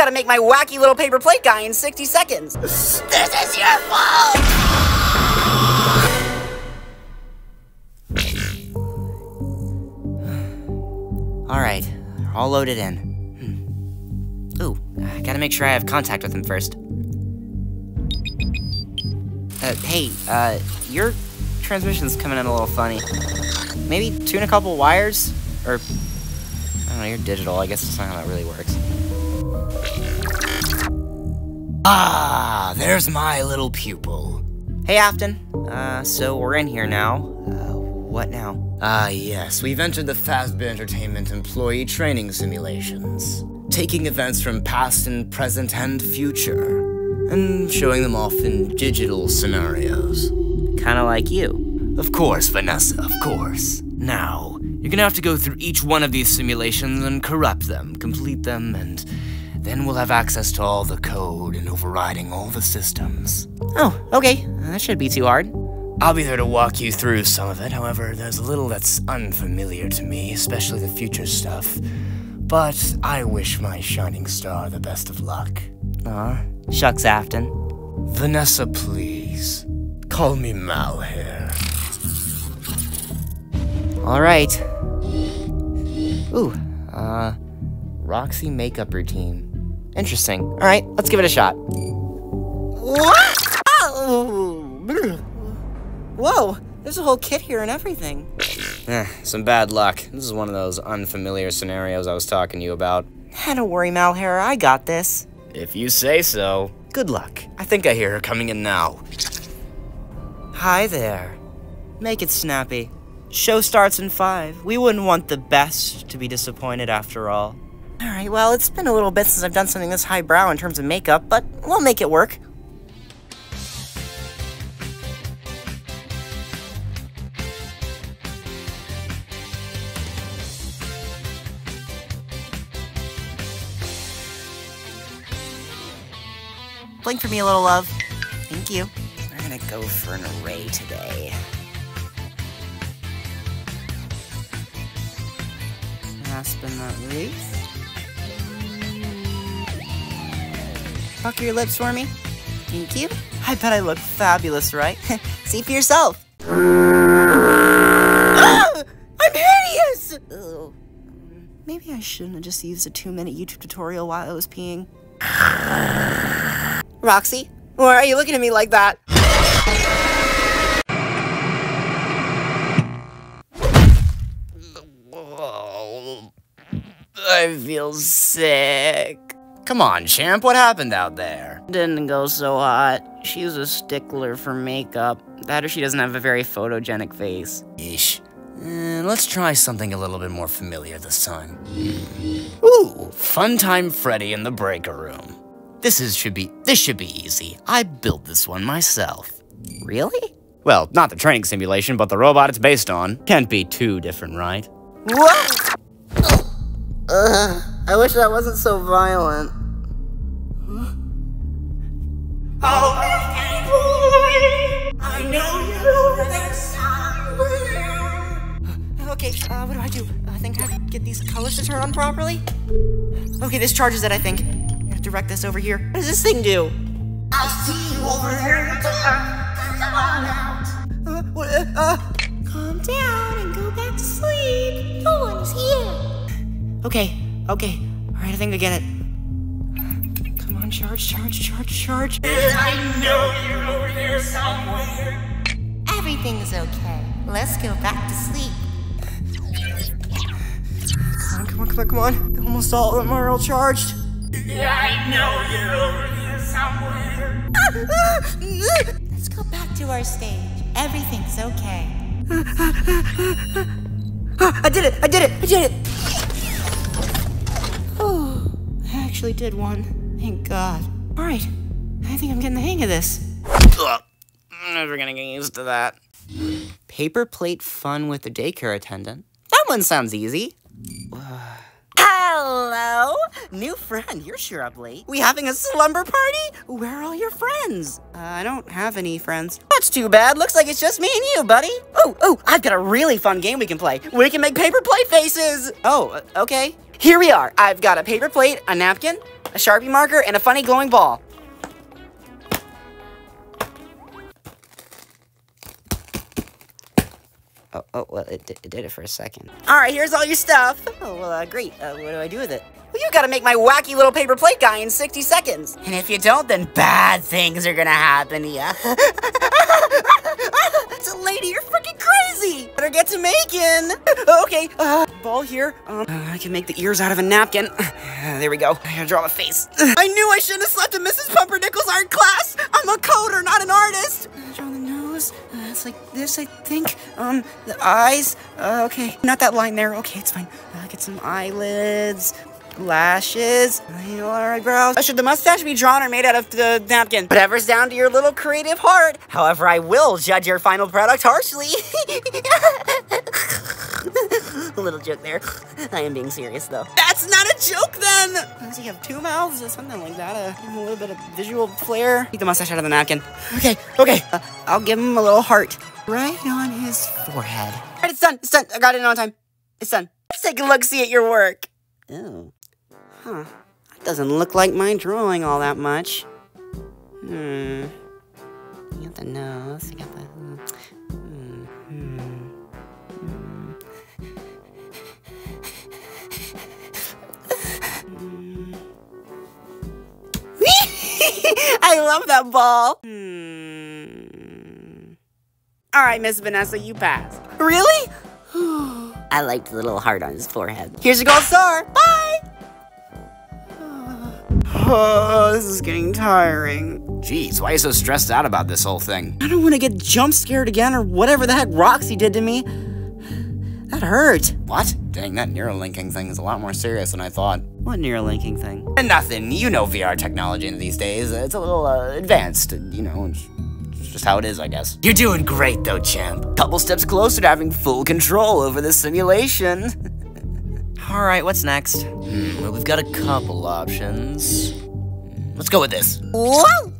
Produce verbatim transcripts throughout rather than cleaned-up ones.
gotta make my wacky little paper plate guy in sixty seconds. This is your fault! Alright, all loaded in. Hmm. Ooh, I gotta make sure I have contact with him first. Uh, hey, uh, your transmission's coming in a little funny. Maybe tune a couple wires? Or, I don't know, you're digital. I guess that's not how that really works. Ah, there's my little pupil. Hey, Afton. Uh, so we're in here now. Uh, what now? Ah, yes, we've entered the Fazbear Entertainment employee training simulations, taking events from past and present and future, and showing them off in digital scenarios. Kinda like you. Of course, Vanessa, of course. Now, you're gonna have to go through each one of these simulations and corrupt them, complete them, and then we'll have access to all the code and overriding all the systems. Oh, okay. That should be too hard. I'll be there to walk you through some of it. However, there's a little that's unfamiliar to me, especially the future stuff. But I wish my shining star the best of luck. Aw, shucks, Afton. Vanessa, please. Call me Malhare. Alright. Ooh, uh... Roxy makeup routine. Interesting. All right, let's give it a shot. What? Oh. Whoa, there's a whole kit here and everything. Eh, some bad luck. This is one of those unfamiliar scenarios I was talking to you about. Eh, don't worry, Malhare, I got this. If you say so. Good luck. I think I hear her coming in now. Hi there. Make it snappy. Show starts in five. We wouldn't want the best to be disappointed after all. Alright, well, it's been a little bit since I've done something this highbrow in terms of makeup, but we'll make it work. Blink for me a little, love. Thank you. We're gonna go for an array today. Last but not least. Pucker your lips for me. Thank you. I bet I look fabulous, right? See for yourself. Ah! I'm hideous! Ugh. Maybe I shouldn't have just used a two-minute YouTube tutorial while I was peeing. Roxy, why are you looking at me like that? I feel sick. Come on, champ, what happened out there? Didn't go so hot. She's a stickler for makeup. That or she doesn't have a very photogenic face. Ish. Uh, let's try something a little bit more familiar this time. Ooh, Funtime Freddy in the breaker room. This is should be this should be easy. I built this one myself. Really? Well, not the training simulation, but the robot it's based on. Can't be too different, right? What? Ugh, I wish that wasn't so violent. Huh? Oh, I know you're there somewhere. Okay, uh, what do I do? I think I can get these colors to turn on properly. Okay, this charges it, I think. I'm gonna direct this over here. What does this thing do? I see you over there in the dark. Come on out. Uh, what, uh, uh. Calm down and go back to sleep. No one's here. Okay, okay. Alright, I think I get it. Come on, charge, charge, charge, charge. I know you're over there somewhere. Everything's okay. Let's go back to sleep. Come on, come on, come on, come on. Almost all of them are all charged. Yeah, I know you're over there somewhere. Let's go back to our stage. Everything's okay. I did it, I did it, I did it. Oh, I actually did one. Thank God. All right, I think I'm getting the hang of this. Ugh, I'm never gonna get used to that. Paper plate fun with the daycare attendant. That one sounds easy. Hello, new friend. You're sure up late. We having a slumber party? Where are all your friends? Uh, I don't have any friends. That's too bad. Looks like it's just me and you, buddy. Oh, oh, I've got a really fun game we can play. We can make paper plate faces. Oh, okay. Here we are. I've got a paper plate, a napkin, a Sharpie marker, and a funny glowing ball. Oh, oh, well, it, it did it for a second. All right, here's all your stuff. Oh, well, uh, great. Uh, what do I do with it? Well, you gotta make my wacky little paper plate guy in sixty seconds. And if you don't, then bad things are gonna happen to you. It's a lady, you're freaking crazy. Better get to making. Okay, uh, ball here. Um, I can make the ears out of a napkin. Uh, there we go. I gotta draw the face. I knew I shouldn't have slept in Missus Pumpernickel's art class. I'm a coder, not an artist. Draw the nose. It's like this, I think. Um, the eyes. Uh, okay, not that line there. Okay, it's fine. Uh, get some eyelids, lashes, eyeliner, eyebrows. Uh, should the mustache be drawn or made out of the napkin? Whatever's down to your little creative heart. However, I will judge your final product harshly. A little joke there. I am being serious, though. That's not a joke, then! Does he have two mouths or something like that? Uh, give him a little bit of visual flair. Take the mustache out of the napkin. Okay, okay. Uh, I'll give him a little heart right on his forehead. All right, it's done. It's done. I got it in on time. It's done. Let's take a look-see at your work. Oh. Huh. That doesn't look like my drawing all that much. Hmm. You got the nose. You got the... Hmm. Hmm. I love that ball. Hmm. All right, Miss Vanessa, you pass. Really? I liked the little heart on his forehead. Here's your gold star. Bye. Oh, this is getting tiring. Jeez, why are you so stressed out about this whole thing? I don't want to get jump scared again or whatever the heck Roxy did to me. That hurt. What? Dang, that Neuralinking thing is a lot more serious than I thought. What Neuralinking thing? Nothing. You know V R technology these days. It's a little uh, advanced, you know. It's just how it is, I guess. You're doing great, though, champ. Couple steps closer to having full control over this simulation. All right, what's next? Hmm, well, we've got a couple options. Let's go with this. Whoa!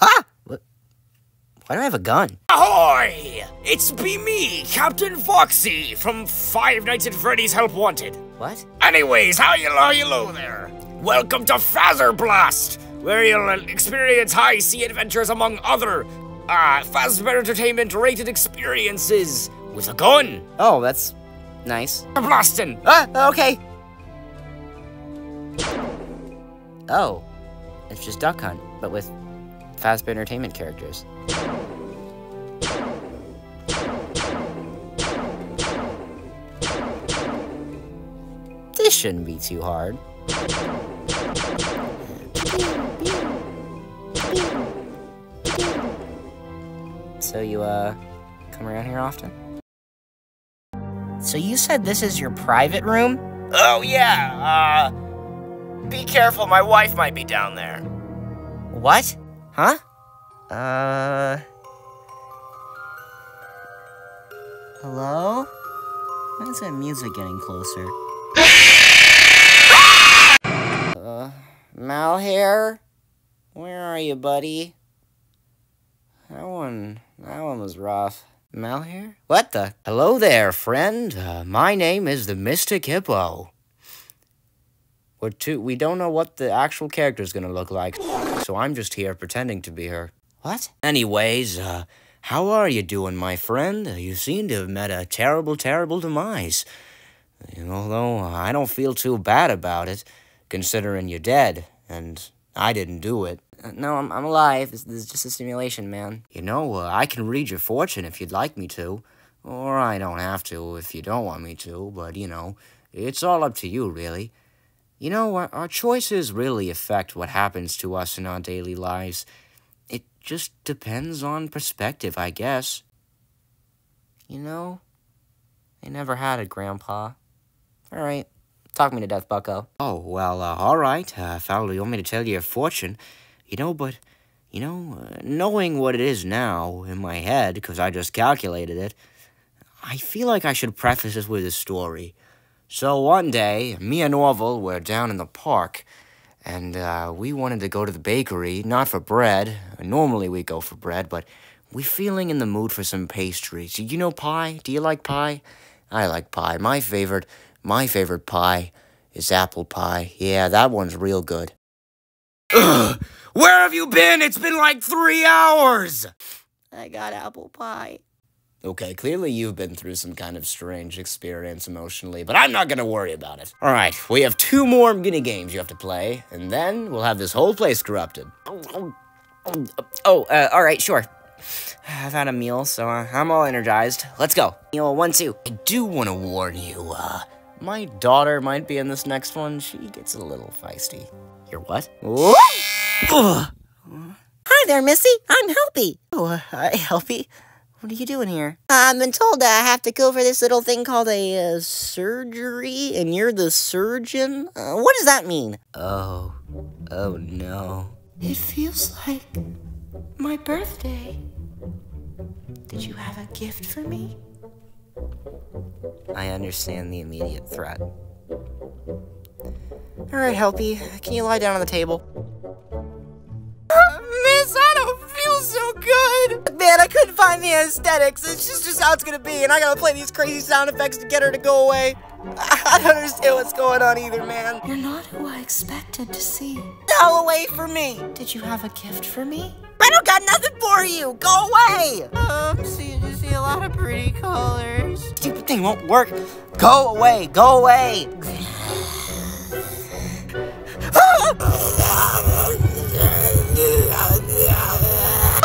Ah! Why do I have a gun? Ahoy! It's be me, Captain Foxy, from Five Nights at Freddy's Help Wanted. What? Anyways, how you how you low there? Welcome to Fazbear Blast, where you'll experience high sea adventures among other uh, Fazbear Entertainment rated experiences with a gun. Oh, that's nice. We're blasting. Ah, okay. Oh, it's just Duck Hunt, but with Fazbear Entertainment characters. This shouldn't be too hard. So you, uh, come around here often? So you said this is your private room? Oh, yeah, uh, be careful, my wife might be down there. What? Huh? Uh... Hello? Why is that music getting closer? uh, Malhare? Where are you, buddy? That one... that one was rough. Malhare? What the... Hello there, friend. Uh, my name is the Mystic Hippo. We're too... we don't know what the actual character's gonna look like, so I'm just here pretending to be her. What? Anyways, uh, how are you doing, my friend? You seem to have met a terrible, terrible demise. And although I don't feel too bad about it, considering you're dead, and I didn't do it. Uh, no, I'm, I'm alive. This, this is just a simulation, man. You know, uh, I can read your fortune if you'd like me to. Or I don't have to if you don't want me to, but, you know, it's all up to you, really. You know, our, our choices really affect what happens to us in our daily lives. It just depends on perspective, I guess. You know, I never had a grandpa. All right, talk me to death, bucko. Oh, well, uh, all right, uh, Fowler, you want me to tell you your fortune? You know, but, you know, uh, knowing what it is now in my head, because I just calculated it, I feel like I should preface this with a story. So one day, me and Orville were down in the park, and uh, we wanted to go to the bakery, not for bread. Normally we go for bread, but we're feeling in the mood for some pastries. You know pie? Do you like pie? I like pie. My favorite, my favorite pie is apple pie. Yeah, that one's real good. Ugh! Where have you been? It's been like three hours! I got apple pie. Okay, clearly you've been through some kind of strange experience emotionally, but I'm not gonna worry about it. Alright, we have two more mini-games you have to play, and then we'll have this whole place corrupted. Oh, oh, oh uh, alright, sure. I've had a meal, so uh, I'm all energized. Let's go. Meal one, two. I do want to warn you, uh, my daughter might be in this next one. She gets a little feisty. You're what? What? Hi there, Missy. I'm Helpy. Oh, uh, hi, Helpy. What are you doing here? I've been told that I have to go for this little thing called a uh, surgery, and you're the surgeon? Uh, what does that mean? Oh. Oh, no. It feels like my birthday. Did you have a gift for me? I understand the immediate threat. All right, Helpy, can you lie down on the table? Miss, I don't feel so good! Man, I couldn't find the anesthetics. It's just, just how it's gonna be, and I gotta play these crazy sound effects to get her to go away. I don't understand what's going on either, man. You're not who I expected to see. Go away from me! Did you have a gift for me? I don't got nothing for you! Go away! Um, so you just see a lot of pretty colors. Stupid thing won't work! Go away! Go away!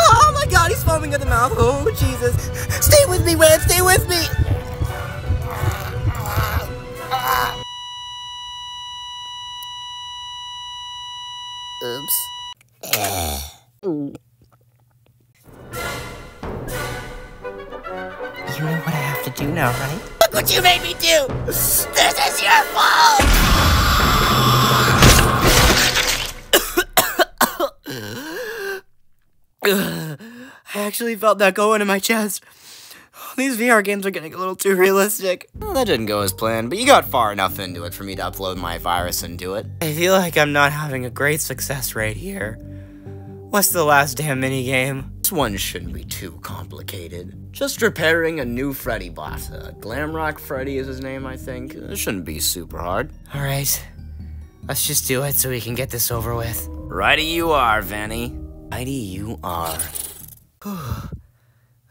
Oh my god, he's foaming at the mouth. Oh, Jesus. Stay with me, Web. Stay with me. Oops. You know what I have to do now, right? Look what you made me do! This is your fault! I actually felt that go into my chest. These V R games are getting a little too realistic. Well, that didn't go as planned, but you got far enough into it for me to upload my virus into it. I feel like I'm not having a great success rate here. What's the last damn minigame? This one shouldn't be too complicated. Just repairing a new Freddy bot. Uh, Glamrock Freddy is his name, I think. It shouldn't be super hard. Alright, let's just do it so we can get this over with. Righty you are, Vanny. Mighty you are.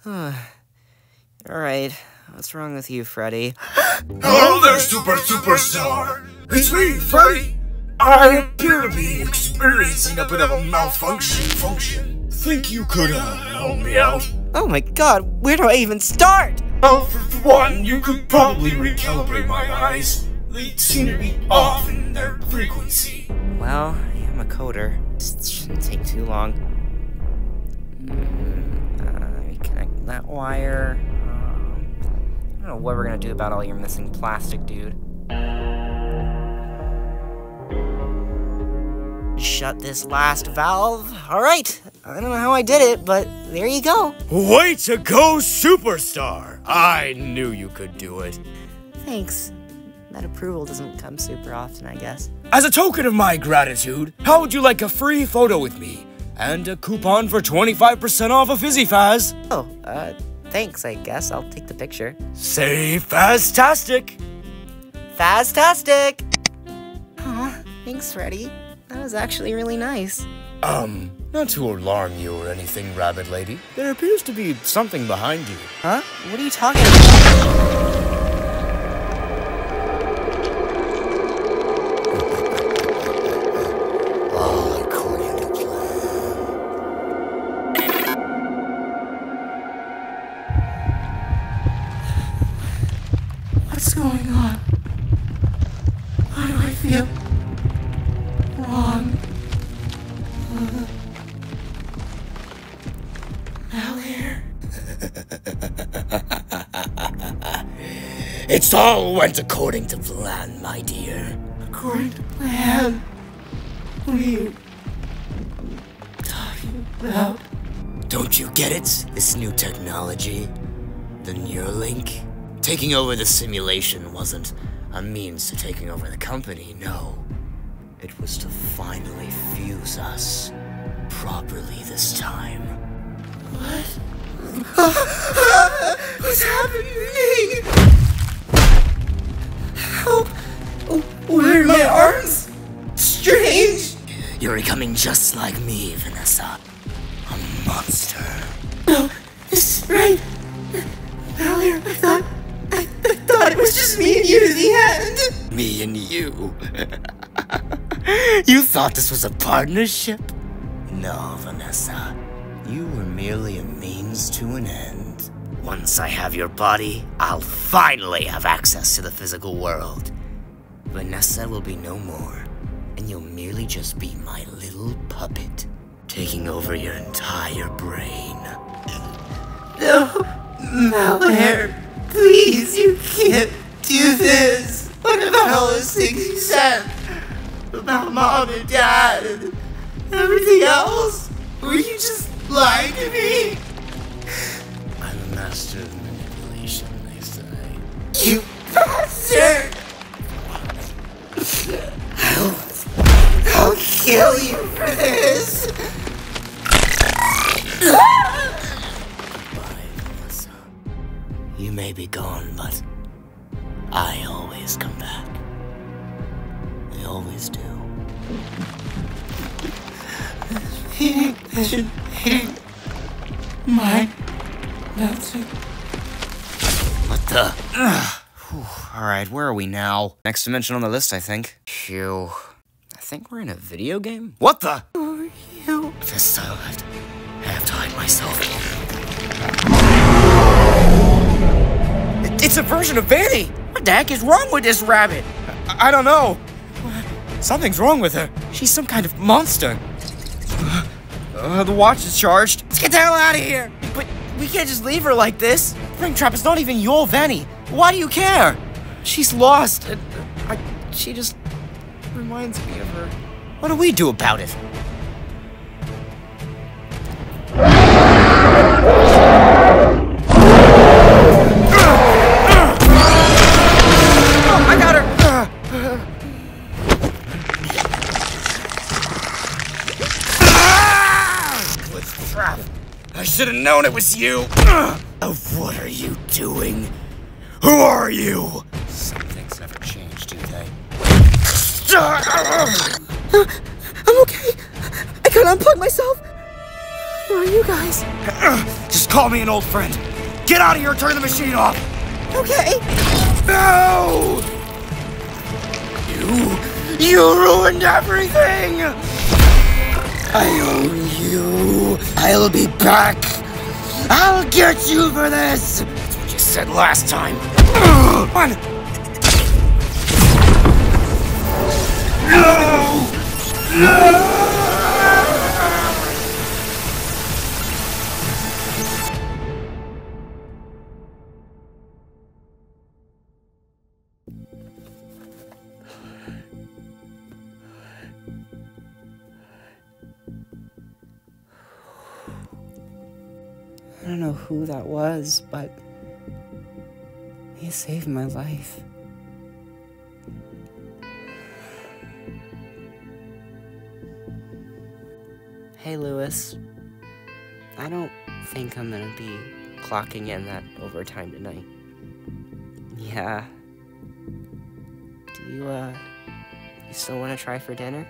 Alright, what's wrong with you, Freddy? Hello there, Super Superstar! It's me, Freddy! I appear to be experiencing a bit of a malfunction function. Think you could, uh, help me out? Oh my god, where do I even start? Well, for one, you could probably recalibrate my eyes. They seem to be off in their frequency. Well, I'm a coder. This shouldn't take too long. Mm, uh, reconnect that wire. Um, I don't know what we're gonna do about all your missing plastic, dude. Shut this last valve. Alright, I don't know how I did it, but there you go. Way to go, Superstar! I knew you could do it. Thanks. That approval doesn't come super often, I guess. As a token of my gratitude, how would you like a free photo with me? And a coupon for twenty-five percent off of Fizzy Faz? Oh, uh, thanks, I guess. I'll take the picture. Say Faz-tastic! Faz-tastic! Aw, thanks, Freddy. That was actually really nice. Um, not to alarm you or anything, Rabbit Lady. There appears to be something behind you. Huh? What are you talking about? It's all went according to plan, my dear. According to plan? What are you talking about? Don't you get it? This new technology, the Neuralink? Taking over the simulation wasn't a means to taking over the company, no. It was to finally fuse us properly this time. What? What's happened to me? Help! Where am I? becoming just like me, Vanessa. A monster. No, this is right. Earlier, I thought... I, I thought it was just me and you to the end. Me and you? You thought this was a partnership? No, Vanessa. You were merely a means to an end. Once I have your body, I'll finally have access to the physical world. Vanessa will be no more, and you'll merely just be my little puppet, taking over your entire brain. No, Malhare, please, you can't do this. What about all those things you said? About Mom and Dad and everything else? Were you just lying to me? I'm a master of manipulation, they say. You bastard! I'll, I'll kill you for this! Goodbye, Vanessa. You may be gone, but I always come back. I always do. Hating, passion, hating, my dancing. What the? Alright, where are we now? Next dimension on the list, I think. Phew. I think we're in a video game? What the? Who are you? This I have to, I have to hide myself. It, it's a version of Vanny! What the heck is wrong with this rabbit? I, I don't know. Something's wrong with her. She's some kind of monster. Uh, the watch is charged. Let's get the hell out of here! But we can't just leave her like this. Ringtrap is not even your Vanny. Why do you care? She's lost. And I, she just reminds me of her. What do we do about it? Oh, I got her. Good crap. I should have known it was you. Oh, what are you doing? Who are you? Some things never change, do they? Uh, I'm okay. I can't unplug myself. Where are you guys? Just call me an old friend. Get out of here and turn the machine off. Okay. No! You, you ruined everything! I own you. I'll be back. I'll get you for this. Said last time. One. No! I don't know who that was, but he saved my life. Hey, Lewis. I don't think I'm gonna be clocking in that overtime tonight. Yeah. Do you, uh, you still wanna try for dinner?